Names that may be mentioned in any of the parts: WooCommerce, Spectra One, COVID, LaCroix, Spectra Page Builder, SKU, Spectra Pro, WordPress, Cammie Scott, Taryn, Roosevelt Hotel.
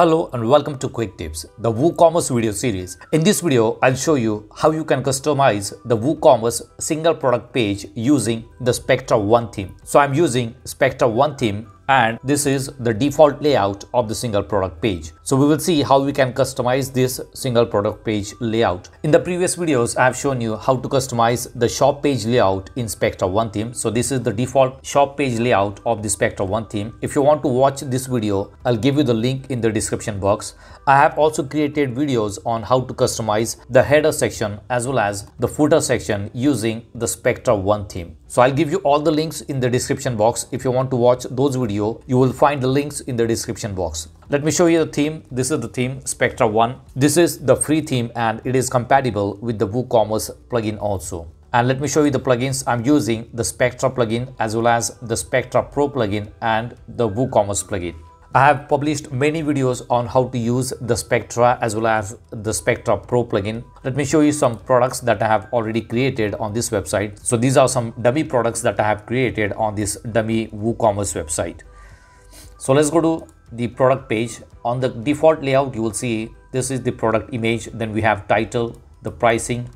Hello and welcome to Quick Tips, the WooCommerce video series. In this video, I'll show you how you can customize the WooCommerce single product page using the Spectra 1 theme. So I'm using Spectra 1 theme and this is the default layout of the single product page. So we will see how we can customize this single product page layout. In the previous videos, I have shown you how to customize the shop page layout in Spectra 1 theme. So this is the default shop page layout of the Spectra 1 theme. If you want to watch this video, I'll give you the link in the description box. I have also created videos on how to customize the header section as well as the footer section using the Spectra 1 theme. So I'll give you all the links in the description box. If you want to watch those videos, you will find the links in the description box. Let me show you the theme. This is the theme Spectra 1. This is the free theme and it is compatible with the WooCommerce plugin also. And let me show you the plugins. I'm using the Spectra plugin as well as the Spectra Pro plugin and the WooCommerce plugin. I have published many videos on how to use the Spectra as well as the Spectra Pro plugin. Let me show you some products that I have already created on this website. So these are some dummy products that I have created on this dummy WooCommerce website. So let's go to the product page. On the default layout, you will see this is the product image. Then we have title, the pricing,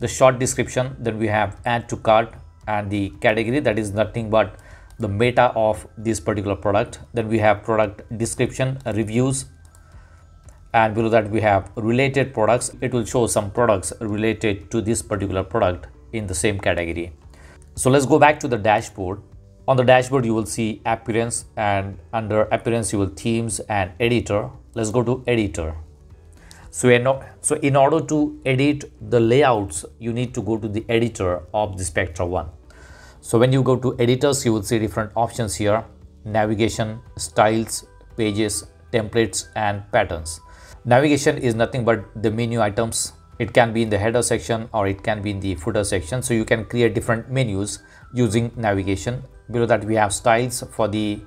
the short description. Then we have add to cart and the category, that is nothing but the meta of this particular product. Then we have product description, reviews, and below that we have related products. It will show some products related to this particular product in the same category. So let's go back to the dashboard. On the dashboard you will see appearance, and under appearance you will themes and editor. Let's go to editor. So in order to edit the layouts, you need to go to the editor of the Spectra 1. So when you go to editors, you will see different options here: navigation, styles, pages, templates, and patterns. Navigation is nothing but the menu items. It can be in the header section or it can be in the footer section. So you can create different menus using navigation. Below that we have styles for the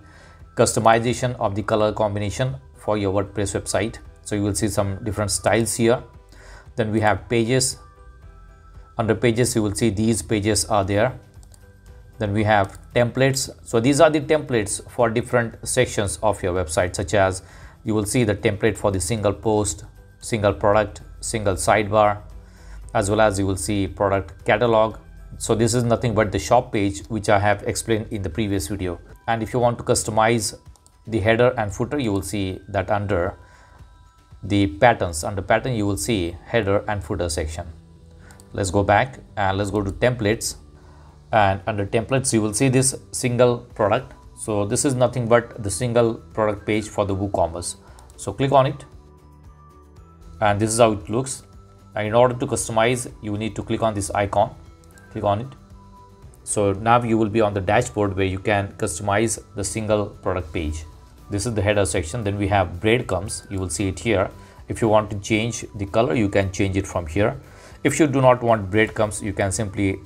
customization of the color combination for your WordPress website. So you will see some different styles here. Then we have pages. Under pages, you will see these pages are there. Then we have templates. So these are the templates for different sections of your website, such as you will see the template for the single post, single product, single sidebar, as well as you will see product catalog. So this is nothing but the shop page, which I have explained in the previous video. And if you want to customize the header and footer, you will see that under the patterns, under pattern, you will see header and footer section. Let's go back and let's go to templates. And under templates you will see this single product. So this is nothing but the single product page for the WooCommerce. So click on it and this is how it looks. And in order to customize, you need to click on this icon. Click on it. So now you will be on the dashboard where you can customize the single product page. This is the header section. Then we have breadcrumbs. You will see it here. If you want to change the color, you can change it from here. If you do not want breadcrumbs, you can simply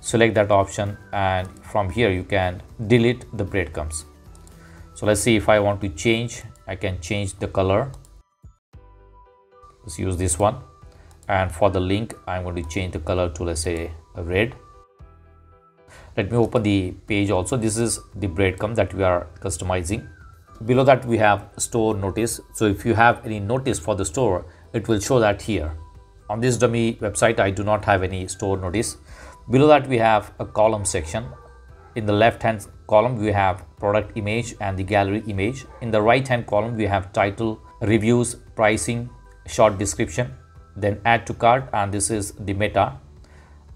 select that option and from here you can delete the breadcrumbs. So let's see if I want to change. I can change the color. Let's use this one. And for the link, I'm going to change the color to, let's say, red. Let me open the page also. This is the breadcrumb that we are customizing. Below that we have store notice. So if you have any notice for the store, it will show that here. On this dummy website, I do not have any store notice. Below that we have a column section. In the left hand column we have product image and the gallery image. In the right hand column we have title, reviews, pricing, short description, then add to cart, and this is the meta.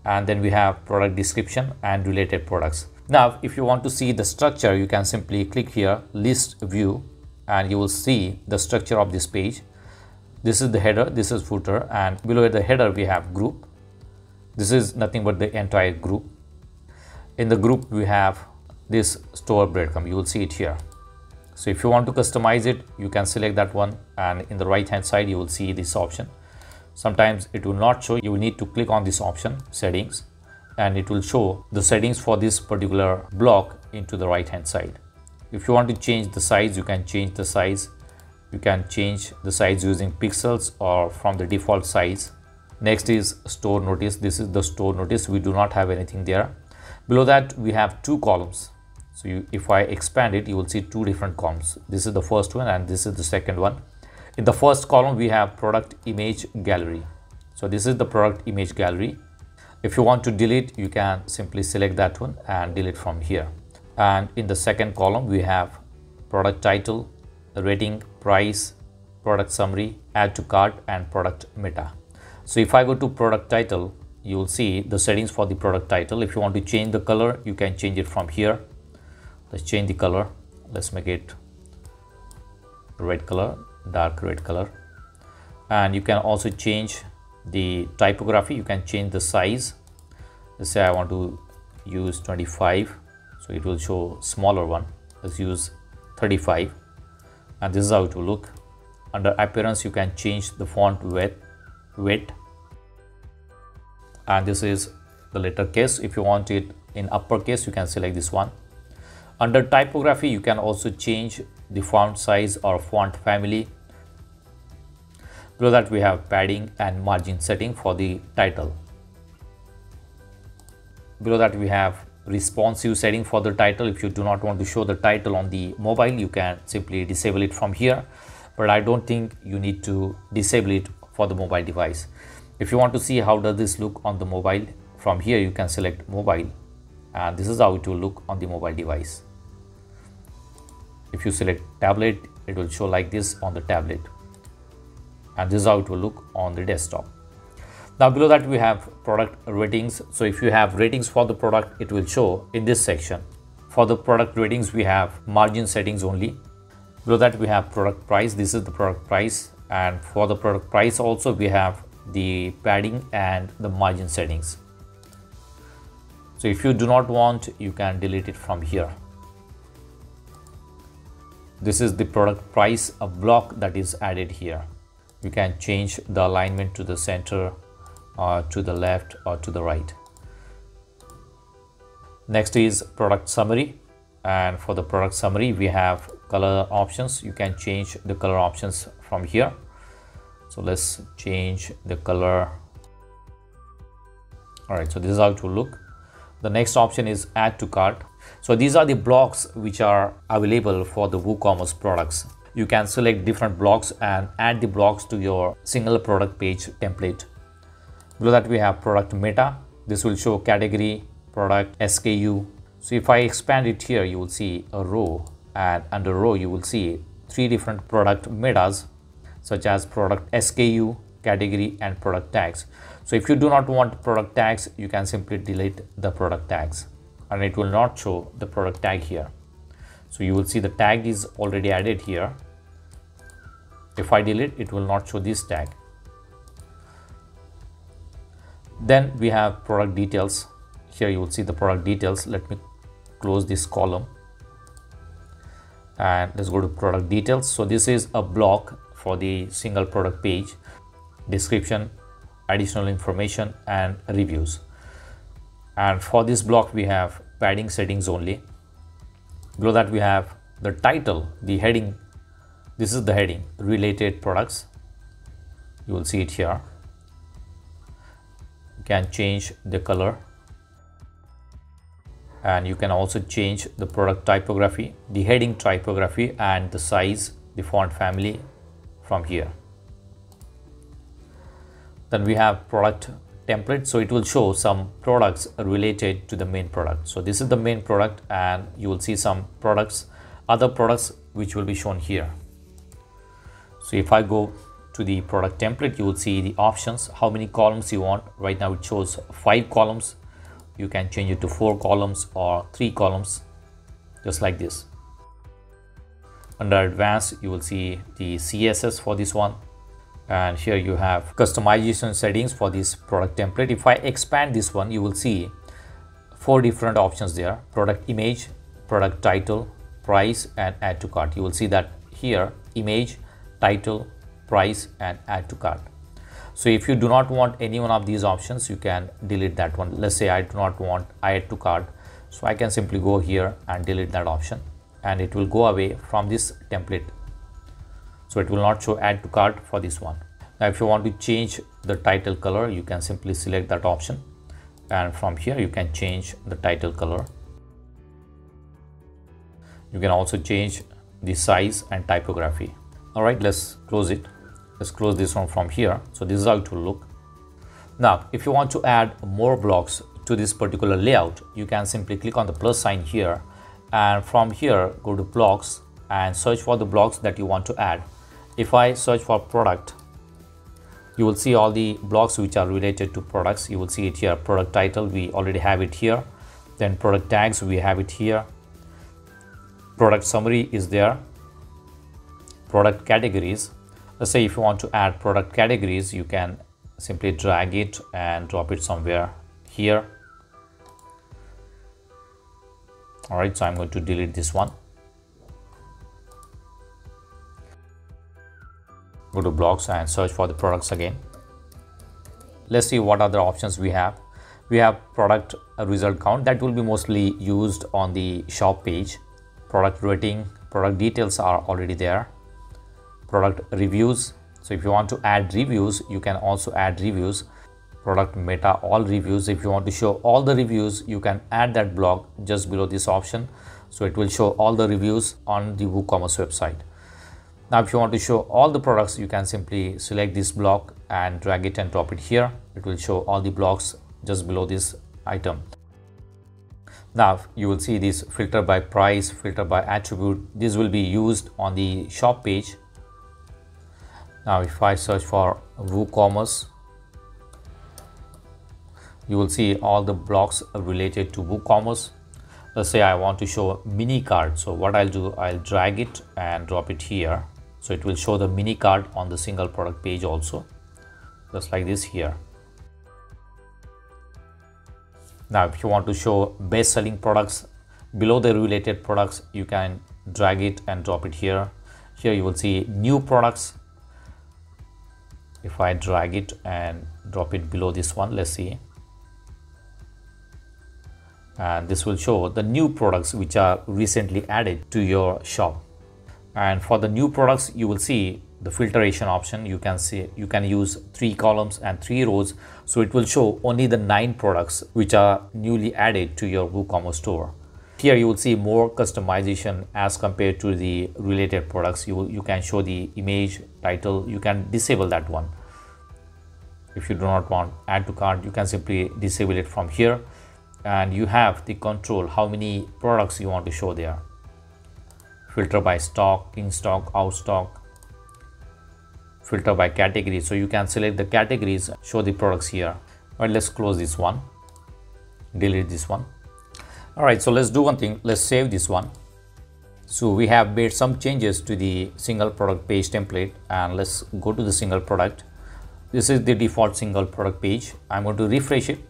And then we have product description and related products. Now if you want to see the structure, you can simply click here, list view, and you will see the structure of this page. This is the header, this is footer, and below the header we have group. This is nothing but the entire group. In the group we have this store breadcrumb. You will see it here. So if you want to customize it, you can select that one, and in the right hand side you will see this option. Sometimes it will not show. You will need to click on this option, settings, and it will show the settings for this particular block into the right hand side. If you want to change the size, you can change the size. You can change the size using pixels or from the default size. Next is store notice. This is the store notice. We do not have anything there. Below that we have two columns. So if I expand it, you will see two different columns. This is the first one and this is the second one. In the first column, we have product image gallery. So this is the product image gallery. If you want to delete, you can simply select that one and delete from here. And in the second column, we have product title, rating, price, product summary, add to cart, and product meta. So if I go to product title, you will see the settings for the product title. If you want to change the color, you can change it from here. Let's change the color. Let's make it red color, dark red color. And you can also change the typography. You can change the size. Let's say I want to use 25. So it will show smaller one. Let's use 35. And this is how it will look. Under appearance, you can change the font width. And this is the letter case. If you want it in uppercase, you can select this one. Under typography, you can also change the font size or font family. Below that, we have padding and margin setting for the title. Below that, we have responsive setting for the title. If you do not want to show the title on the mobile, you can simply disable it from here. But I don't think you need to disable it for the mobile device. If you want to see how does this look on the mobile, from here you can select mobile. And this is how it will look on the mobile device. If you select tablet, it will show like this on the tablet. And this is how it will look on the desktop. Now below that we have product ratings. So if you have ratings for the product, it will show in this section. For the product ratings, we have margin settings only. Below that we have product price. This is the product price. And for the product price also, we have the padding and the margin settings. So if you do not want, you can delete it from here. This is the product price, a block that is added here. You can change the alignment to the center or to the left or to the right. Next is product summary. And for the product summary, we have color options. You can change the color options from here. So let's change the color. All right, so this is how it will look. The next option is add to cart. So these are the blocks which are available for the WooCommerce products. You can select different blocks and add the blocks to your single product page template. Below that we have product meta. This will show category, product, SKU. So if I expand it here, you will see a row, and under row you will see three different product metas such as product SKU, category, and product tags. So if you do not want product tags, you can simply delete the product tags and it will not show the product tag here. So you will see the tag is already added here. If I delete, it will not show this tag. Then we have product details. Here you will see the product details. Let me close this column and let's go to product details. So this is a block for the single product page. Description, additional information, and reviews. And for this block, we have padding settings only. Below that we have the title, the heading. This is the heading, related products. You will see it here. You can change the color. And you can also change the product typography, the heading typography, and the size, the font family from here. Then we have product template. So it will show some products related to the main product. So this is the main product and you will see some products, other products which will be shown here. So if I go to the product template, you will see the options, how many columns you want. Right now it shows 5 columns. You can change it to 4 columns or 3 columns, just like this. Under advanced, you will see the CSS for this one. And here you have customization settings for this product template. If I expand this one, you will see 4 different options there. Product image, product title, price, and add to cart. You will see that here, image, title, price, and add to cart. So if you do not want any one of these options, you can delete that one. Let's say I do not want add to cart. So I can simply go here and delete that option. And it will go away from this template. So it will not show add to cart for this one. Now, if you want to change the title color, you can simply select that option. And from here, you can change the title color. You can also change the size and typography. All right, let's close it. Let's close this one from here. So this is how it will look. Now, if you want to add more blocks to this particular layout, you can simply click on the plus sign here, and from here go to blocks and search for the blocks that you want to add. If I search for product, you will see all the blocks which are related to products. You will see it here. Product title, we already have it here. Then product tags, we have it here. Product summary is there. Product categories. Let's say if you want to add product categories, you can simply drag it and drop it somewhere here. All right, so I'm going to delete this one. Go to blocks and search for the products again. Let's see what other options we have. We have product result count, that will be mostly used on the shop page. Product rating, product details are already there. Product reviews, so if you want to add reviews, you can also add reviews. Product meta, all reviews. If you want to show all the reviews, you can add that block just below this option, so it will show all the reviews on the WooCommerce website. Now, if you want to show all the products, you can simply select this block and drag it and drop it here. It will show all the blocks just below this item. Now, you will see this filter by price, filter by attribute. This will be used on the shop page. Now, if I search for WooCommerce, you will see all the blocks related to WooCommerce. Let's say I want to show mini cart. So what I'll do, I'll drag it and drop it here. So it will show the mini cart on the single product page also, just like this here. Now, if you want to show best selling products, below the related products, you can drag it and drop it here. Here you will see new products. If I drag it and drop it below this one, let's see. And this will show the new products which are recently added to your shop. And for the new products, you will see the filtration option. You can see you can use 3 columns and 3 rows, so it will show only the 9 products which are newly added to your WooCommerce store. Here you will see more customization as compared to the related products. You can show the image, title. You can disable that one. If you do not want add to cart, you can simply disable it from here. And you have the control how many products you want to show there. Filter by stock, in stock, out stock. Filter by category, so you can select the categories, show the products here. But let's close this one, delete this one. All right, so let's do one thing. Let's save this one. So we have made some changes to the single product page template, and let's go to the single product. This is the default single product page. I'm going to refresh it.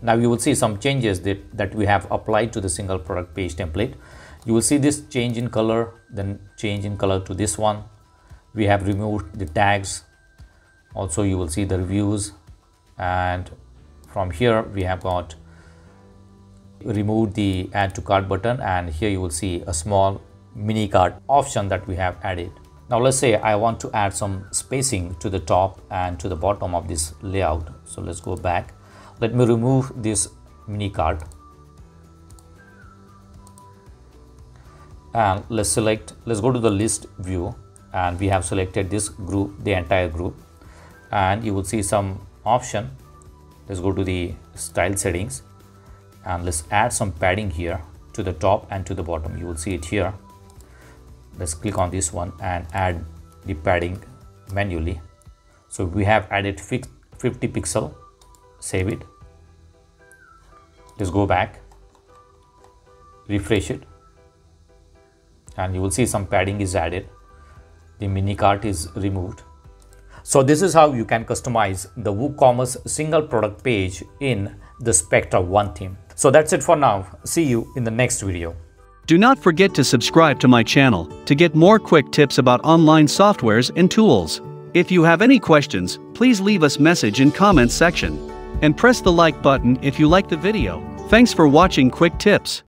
Now you will see some changes that we have applied to the single product page template. You will see this change in color, then change in color to this one. We have removed the tags. Also, you will see the reviews. And from here, we have got removed the add to cart button. And here you will see a small mini cart option that we have added. Now let's say I want to add some spacing to the top and to the bottom of this layout. So let's go back. Let me remove this mini cart and let's go to the list view, and we have selected this group, the entire group, and you will see some option. Let's go to the style settings and let's add some padding here to the top and to the bottom. You will see it here. Let's click on this one and add the padding manually. So we have added 50 pixel. Save it. Let's go back, refresh it, and you will see some padding is added. The mini cart is removed. So this is how you can customize the WooCommerce single product page in the Spectra 1 theme. So that's it for now. See you in the next video. Do not forget to subscribe to my channel to get more quick tips about online softwares and tools. If you have any questions, please leave us a message in comments section. And press the like button if you like the video. Thanks for watching Quick Tips.